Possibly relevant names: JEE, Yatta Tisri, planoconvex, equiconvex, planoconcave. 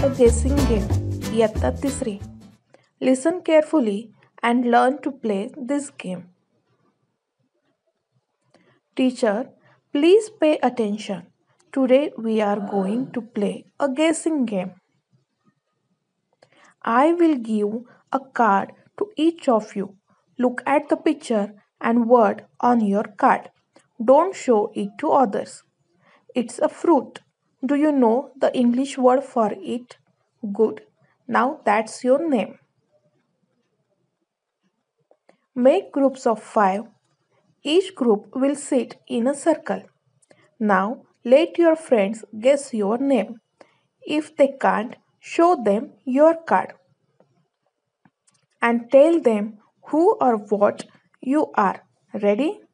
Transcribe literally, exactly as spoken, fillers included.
a guessing game, Yatta Tisri. Listen carefully and learn to play this game. Teacher, please pay attention. Today we are going to play a guessing game. I will give a card to each of you. Look at the picture and word on your card. Don't show it to others. It's a fruit. Do you know the English word for it? Good. Now that's your name. Make groups of five. Each group will sit in a circle. Now let your friends guess your name. If they can't, show them your card and tell them who or what you are. Ready?